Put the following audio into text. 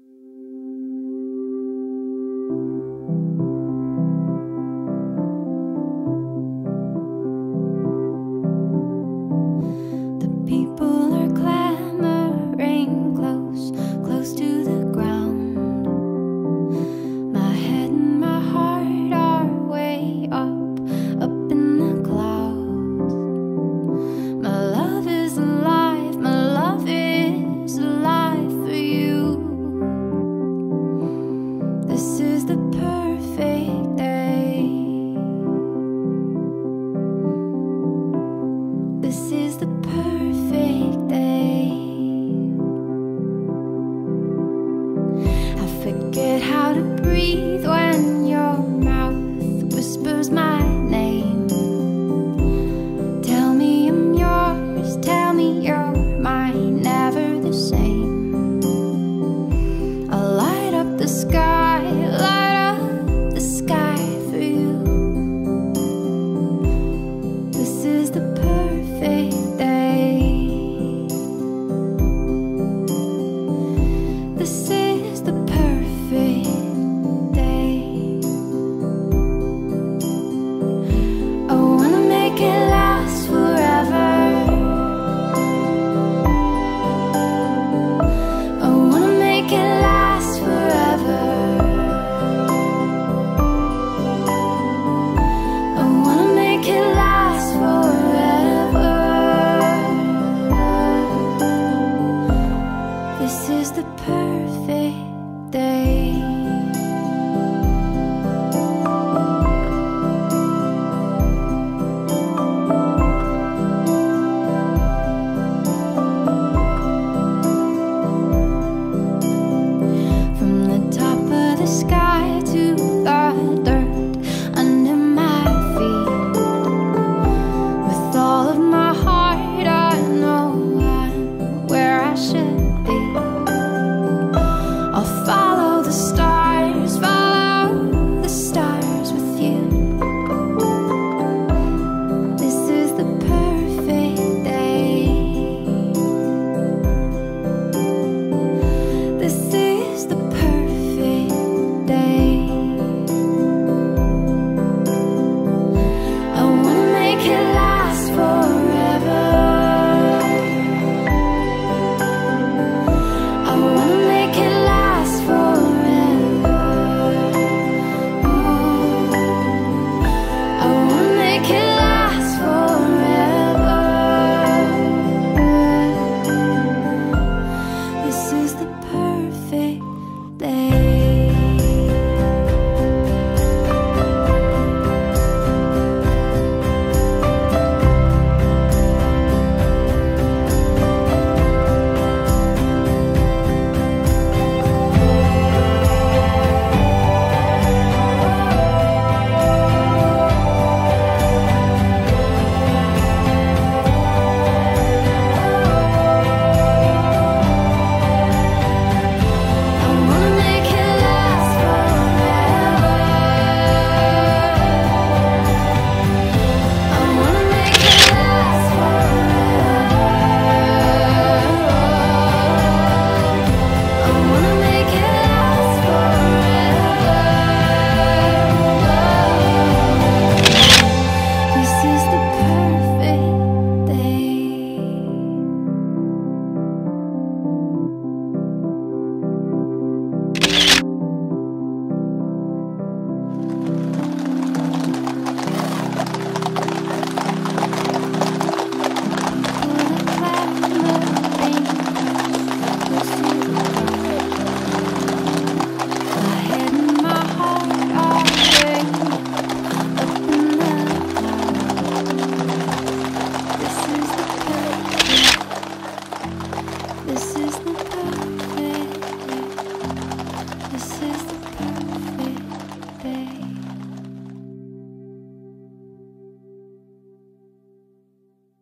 This is the